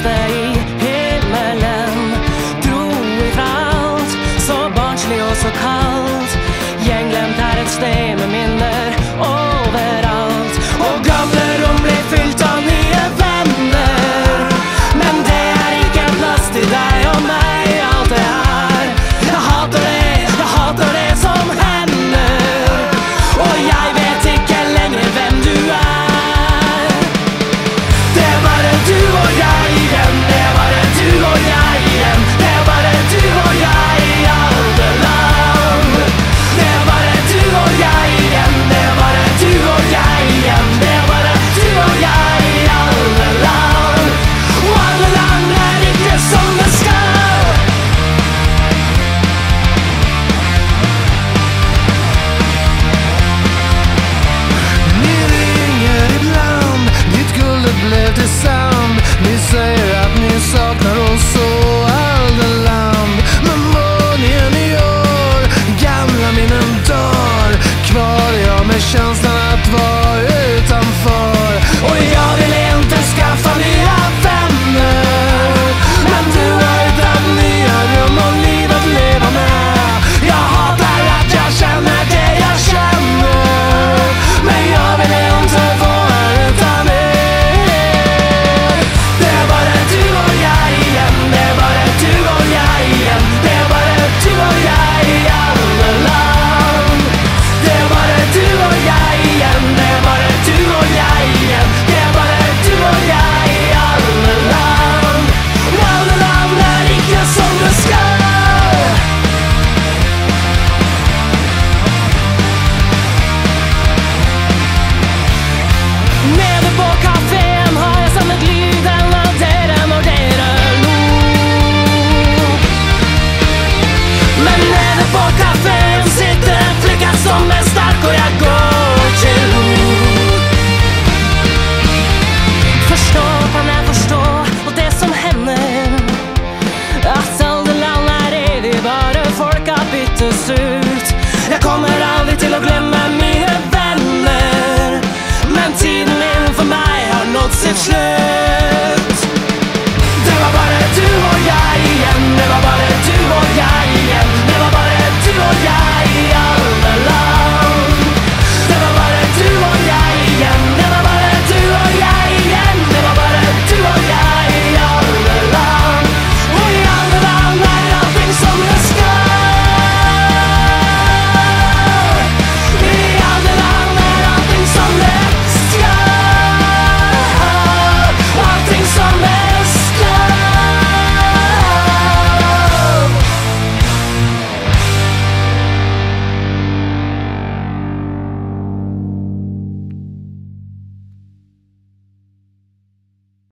stay himlen dro ifrån, så barnslig och så kallt. Gänglämt är ett steg med minder överallt. Och gamla rum blir fyllt av nya vänner, men det är inte en plats till dig och mig. Allt det här, jag hatar det som händer. Och jag vet inte längre vem du är. Det är bara du och jag igen, det är bara du och jag igen, det är bara du och jag i alla land. Det är bara du och jag igen, det är bara du och jag igen, det är bara du och jag i alla land. Och alla land är inte som det ska. Ni ringer ibland, ditt guld blev det sand. Ni säger att ni saknar oss och alla land. Men månen i år, gamla minnen dör. Kvar är jag med känslan att vara utanför. Och jag vill inte skaffa nya vänner, men du har hittat nya rum och liv att leva med. Jag hatar att jag känner det jag känner, men jag vill inte vara utan er. Det är bara du och jag igen, det är bara du och jag igen, det är bara du och jag i alla land. Det är bara du och jag igen, det är bara du och jag igen, det är bara du och jag i alla land. Alla land är inte som det ska. Nede på kaféen har jeg samlet lyden av dere når dere lo. Men nede på kaféen sitter en flicka som er sterk, og jeg går til ro. Forstå kan jeg forstå, og det som hender, at alle land er evig, bare folk har byttes ut. Jeg kommer aldri til å glemme mye venner, men tiden min for meg har nått sitt slutt. Det var bare du og jeg igjen, det var bare du og jeg igjen, det var bare du og jeg igjen.